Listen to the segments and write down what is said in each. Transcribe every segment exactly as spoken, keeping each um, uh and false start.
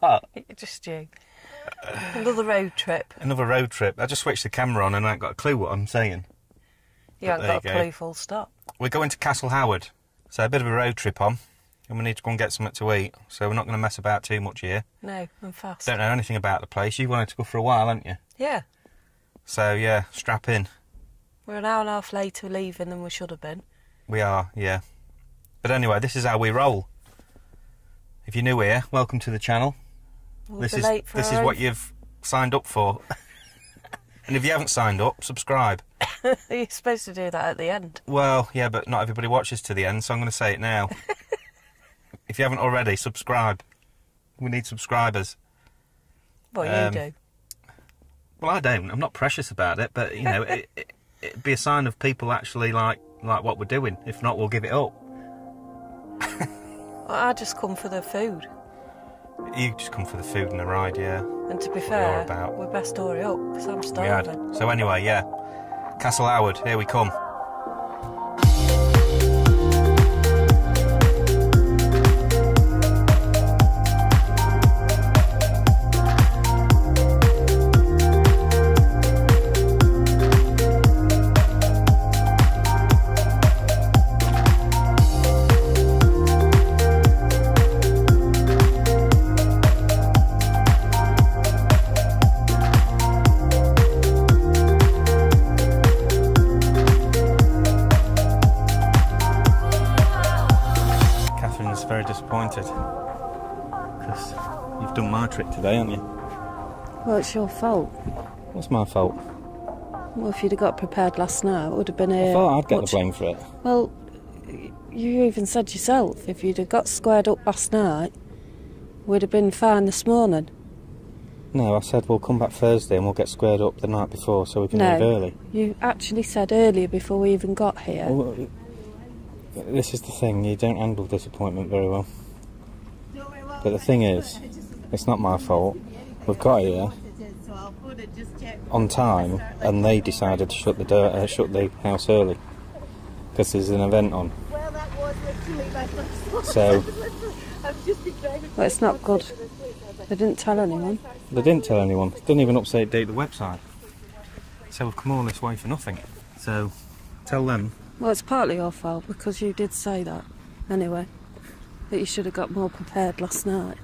What? Just you. Another road trip. Another road trip. I just switched the camera on and I ain't got a clue what I'm saying. You haven't got a clue, full stop. We're going to Castle Howard, so a bit of a road trip on, and we need to go and get something to eat, so we're not going to mess about too much here. No, I'm fast. Don't know anything about the place. You wanted to go for a while, haven't you? Yeah. So, yeah, strap in. We're an hour and a half later leaving than we should have been. We are, yeah. But anyway, this is how we roll. If you're new here, welcome to the channel. We'll this is this is what you've signed up for. And if you haven't signed up, subscribe. You're supposed to do that at the end. Well, yeah, but not everybody watches to the end, so I'm going to say it now. If you haven't already, subscribe. We need subscribers. Well, um, you do. Well, I don't. I'm not precious about it, but, you know, it, it, it'd be a sign of people actually like, like what we're doing. If not, we'll give it up. Well, I just come for the food. You just come for the food and the ride, yeah. And to be what fair, we're, about. we're best story up, because I'm starving. Yeah. So anyway, yeah, Castle Howard, here we come. Because you've done my trick today, haven't you? Well, it's your fault. What's my fault? Well, if you'd have got prepared last night, it would have been a... I thought I'd get much... the blame for it. Well, you even said yourself, if you'd have got squared up last night, we'd have been fine this morning. No, I said we'll come back Thursday and we'll get squared up the night before so we can no, leave early. You actually said earlier before we even got here. Well, this is the thing, you don't handle disappointment very well. But the thing is, it's not my fault. We've got here on time, and they decided to shut the door, uh, shut the house early because there's an event on. So, well, it's not good. They didn't tell anyone. They didn't tell anyone. They didn't even update the website. So we've come all this way for nothing. So, tell them. Well, it's partly your fault because you did say that. Anyway. That you should have got more prepared last night.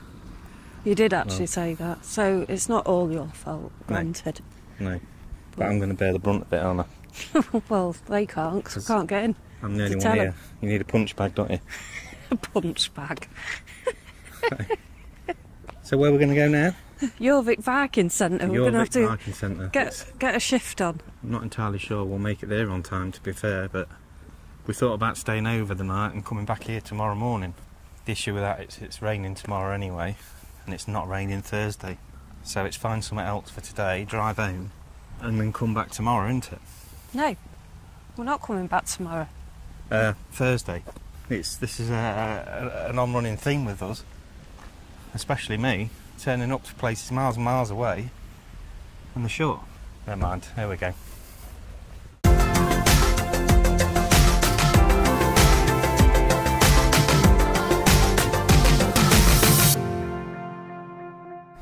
You did actually well, say that, so it's not all your fault, granted. No, no. But, but I'm going to bear the brunt of it, aren't I? Well, they can't, because we can't get in. I'm the only one here. Them. You need a punch bag, don't you? A punch bag. So where are we going to go now? Jorvik Viking Centre. Jorvik We're going to have to Centre. Get, get a shift on. I'm not entirely sure we'll make it there on time, to be fair, but we thought about staying over the night and coming back here tomorrow morning. The issue with that is it's raining tomorrow anyway, and it's not raining Thursday, so it's find somewhere else for today, drive home, and then come back tomorrow, isn't it? No, we're not coming back tomorrow. Uh, Thursday. It's this is a, a, an on-running theme with us, especially me, turning up to places miles and miles away, and the short. Never mind. Here we go.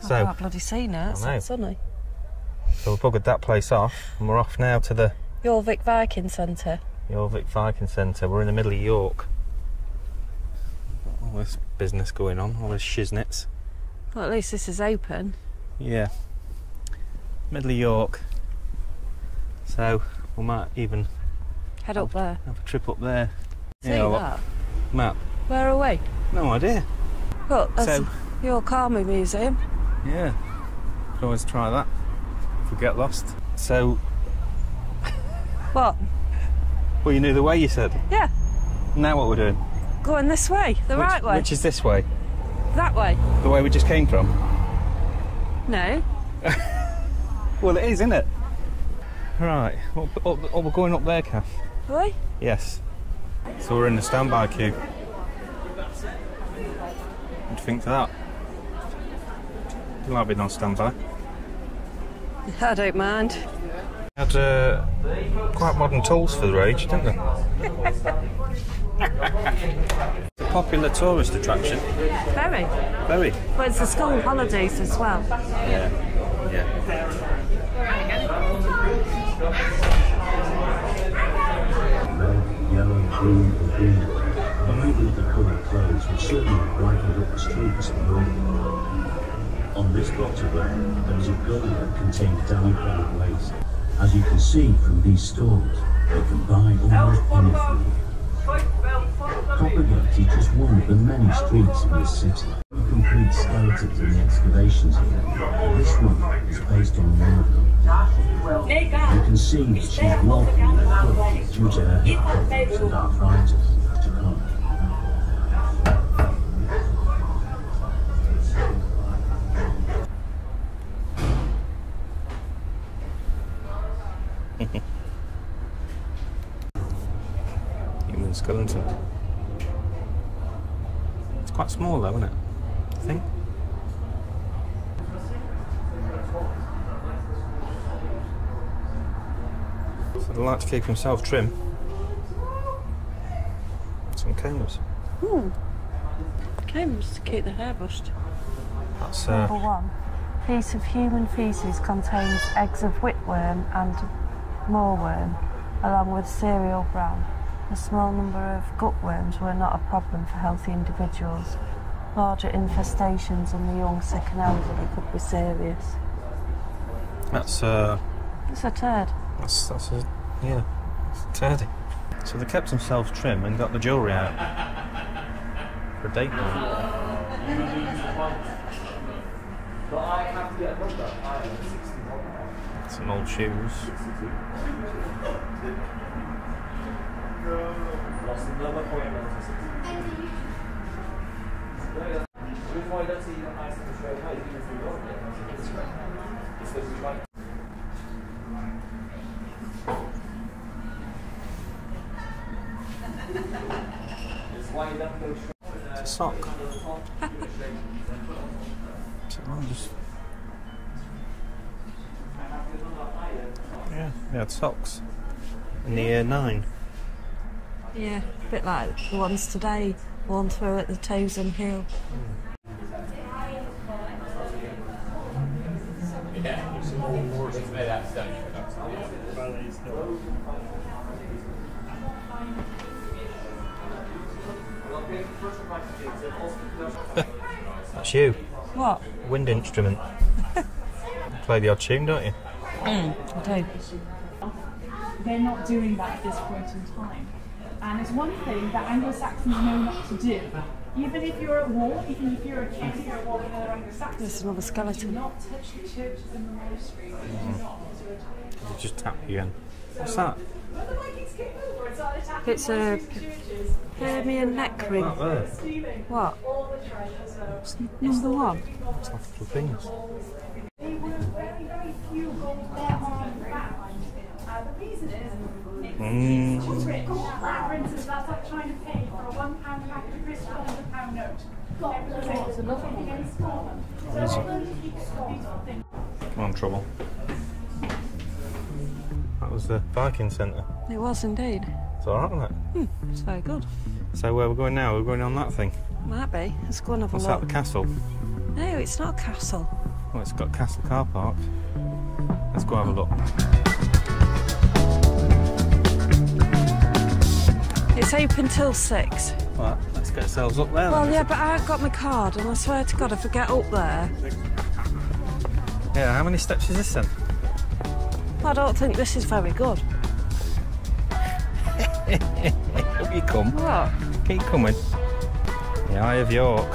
So, I can't bloody see now, it's not sunny. So we've buggered that place off and we're off now to the... Jorvik Viking Centre. Jorvik Viking Centre, we're in the middle of York. All this business going on, all this shiznits. Well, at least this is open. Yeah. Middle of York. So we might even... Head up have, there. Have a trip up there. See yeah, that? Map. Where are we? No idea. Well, that's so, York Army Museum. Yeah, could always try that if we get lost. So... What? Well, you knew the way, you said. Yeah. Now what we're doing? Going this way, the which, right way. Which is this way? That way. The way we just came from? No. Well, it is, isn't it? Right, well, up, up, we're going up there, Kath. Really? Yes. So we're in the standby queue. What do you think of that? Like being on standby. I don't mind. They had uh, quite modern tools for the rage, didn't they? It's a popular tourist attraction. Very. Very. Well, it's the school holidays as well. Yeah. Yeah. Yellow, green and green. The lately coloured clothes were certainly brightened up the streets of London. On this block of land, there was a building that contained down-brown waste. As you can see from these stores, they can buy almost anything. Copper Gate is just one of the many streets in this city. No complete skeletons in the excavations here. This one is based on one of them. You can see that she's locked in her foot due to her hip problems and arthritis to come. Human skeleton. It's quite small though, isn't it? I think. So they like to keep himself trim. Some combs. Hmm. Combs to keep the hair brushed. That's uh, number one. Piece of human faeces contains eggs of whitworm and moorworm, along with cereal bran. A small number of gutworms were not a problem for healthy individuals. Larger infestations on the young, sick and elderly could be serious. That's uh It's a turd. That's that's a yeah. It's a turdy. So they kept themselves trim and got the jewellery out. For a date night. Some old shoes. It's a sock. So I'm just... Yeah, they had socks in the year nine. Yeah, a bit like the ones today, worn through at the toes and heel. That's you. What? Wind instrument. Play the odd tune, don't you? Mm, I do. They're not doing that at this point in time. And it's one thing that Anglo-Saxons know not to do. Even if you're at war, even if you're a king, you're at war with another Anglo-Saxon. There's another skeleton. Do not touch the churches and the monasteries. Mm. Just tap you again. What's that? It's a Permian neck ring. What? What's number one? It's off the things. Mm. Come on, trouble. That was the Viking Centre. It was indeed. It's alright, wasn't it? Mm, it's very good. So where we're going now? We're going on that thing. Might be. Let's go and have a look. What's that, the castle? No, it's not a castle. Well, it's got Castle Car Park. Let's go have a look. It's open till six. Well, let's get ourselves up there. Well, yeah, but I've got my card, and I swear to God, if I get up there... Yeah, how many steps is this, then? I don't think this is very good. Up you come. What? Keep coming. The Eye of York.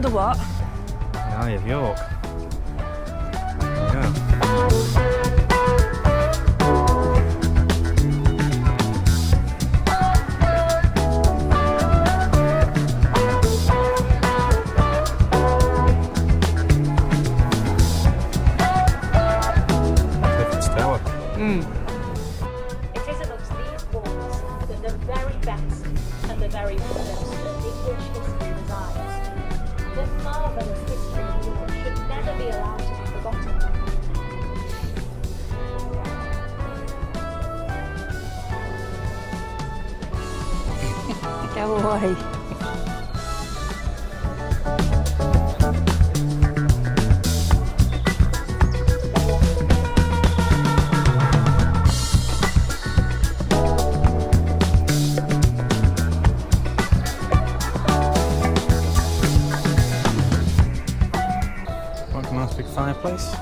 The what? The Eye of York. Yeah. This marvellous history of war should never boy. Quite a nice big fireplace.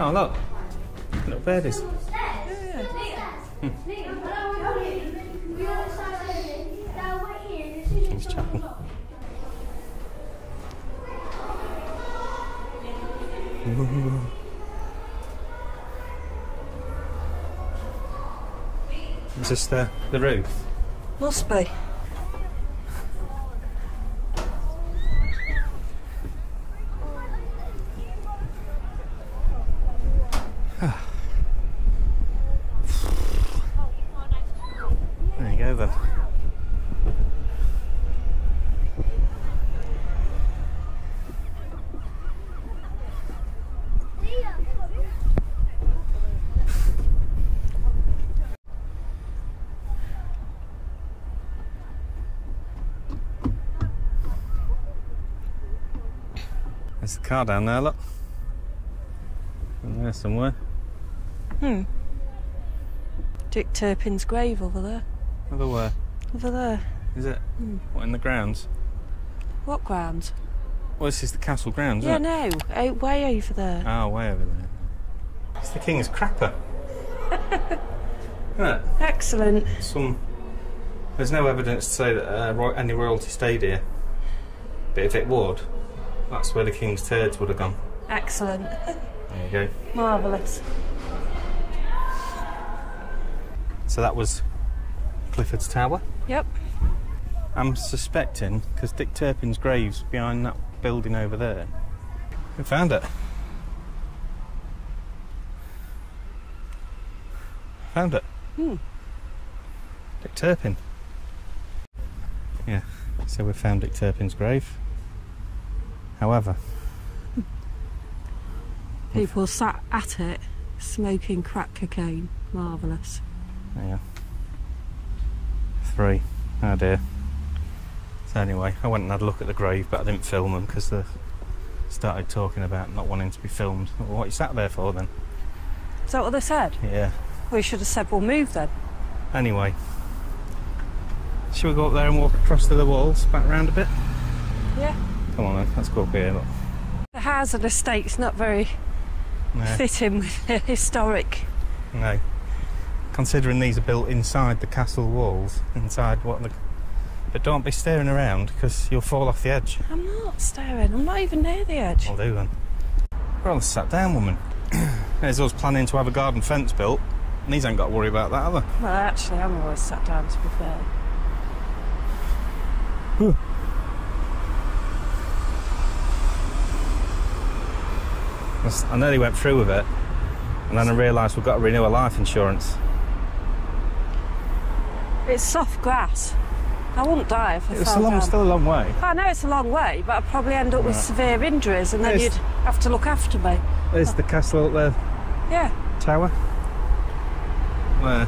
Oh look, little birdies. Yeah. Hmm. King's Chapel. Ooh. Is this the, the roof? Must be. There's a car down there, look. Down there somewhere. Hmm. Dick Turpin's grave over there. Over where? Over there. Is it? Mm. What, in the grounds? What grounds? Well, this is the castle grounds, yeah, isn't it? Yeah, no. Way over there. Oh, way over there. It's the king's crapper. Isn't it? Excellent. Some... There's no evidence to say that uh, ro any royalty stayed here. But if it would, that's where the king's turds would have gone. Excellent. There you go. Marvellous. So that was Clifford's Tower. Yep. I'm suspecting, because Dick Turpin's grave's behind that building over there. We found it. Found it. Hmm. Dick Turpin. Yeah, so we found Dick Turpin's grave. However, people sat at it smoking crack cocaine. Marvellous. Yeah. Three. Oh dear. So anyway, I went and had a look at the grave, but I didn't film them because they started talking about not wanting to be filmed. Well, what you sat there for then? Is that what they said? Yeah. Well, you should have said we'll move then. Anyway, should we go up there and walk across to the walls, back round a bit? Yeah. Come on then, let's go up here, look. The house and estate's not very no. fitting with the historic. No. Considering these are built inside the castle walls, inside what the... But don't be staring around, because you'll fall off the edge. I'm not staring, I'm not even near the edge. I'll do then. We're on the sat-down woman. There's us planning to have a garden fence built, and these ain't got to worry about that, have they? Well, actually, I'm always sat down, to be fair. Ooh. I nearly went through with it, and then I realised we've got to renew our life insurance. It's soft grass. I wouldn't die if I fell down. It's still a long way. I know it's a long way, but I'd probably end up right. with severe injuries, and then you'd have to look after me. There's the castle up there. Yeah. Tower. Where?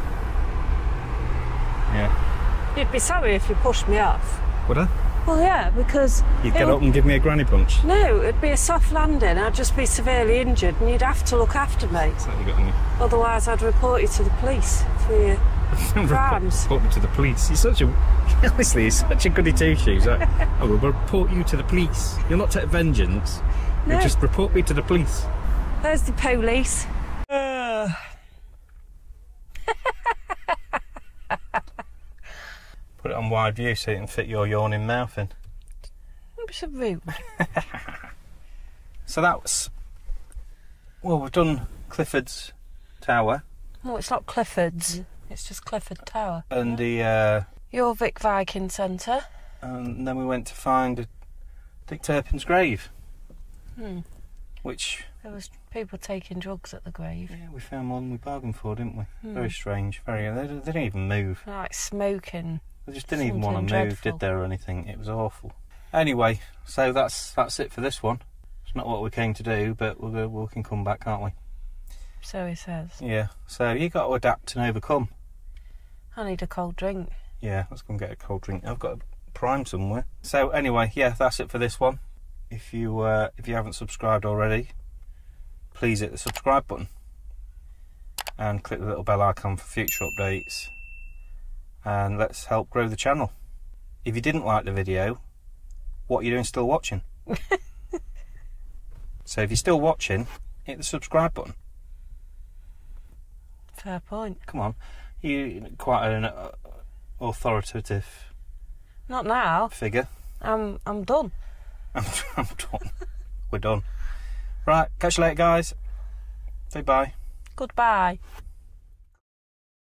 Yeah. You'd be sorry if you pushed me off. Would I? Well, yeah, because... You'd get up and give me a granny punch? No, it'd be a soft landing, I'd just be severely injured and you'd have to look after me. That's what you got on you. Otherwise I'd report you to the police for your crimes. Report me to the police? You're such a... Honestly, you're such a goody two-shoes. Like, I will report you to the police. You'll not take vengeance. No. You'll just report me to the police. There's the police. Uh. Put it on wide view so you can fit your yawning mouth in. It's a rude. So that's, well, we've done Clifford's Tower. No, it's not Clifford's. It's just Clifford Tower. And the uh, Jorvik Viking Centre. And then we went to find Dick Turpin's grave. Hmm. Which there was people taking drugs at the grave. Yeah, we found more than we bargained for, didn't we? Hmm. Very strange. Very. They, they didn't even move. Like smoking. They just didn't even want to dreadful. move, did they, or anything? It was awful. Anyway, so that's that's it for this one. It's not what we came to do, but we'll go walk and come back, can't we? So he says. Yeah. So you got to adapt and overcome. I need a cold drink. Yeah, let's go and get a cold drink. I've got a prime somewhere. So anyway, yeah, that's it for this one. If you uh, if you haven't subscribed already, please hit the subscribe button and click the little bell icon for future updates. And let's help grow the channel. If you didn't like the video, what are you doing still watching? So if you're still watching, hit the subscribe button. Fair point. Come on, you're quite an uh, authoritative. Not now. Figure. I'm I'm done. I'm, I'm done. We're done. Right, catch you later, guys. Say bye. Goodbye.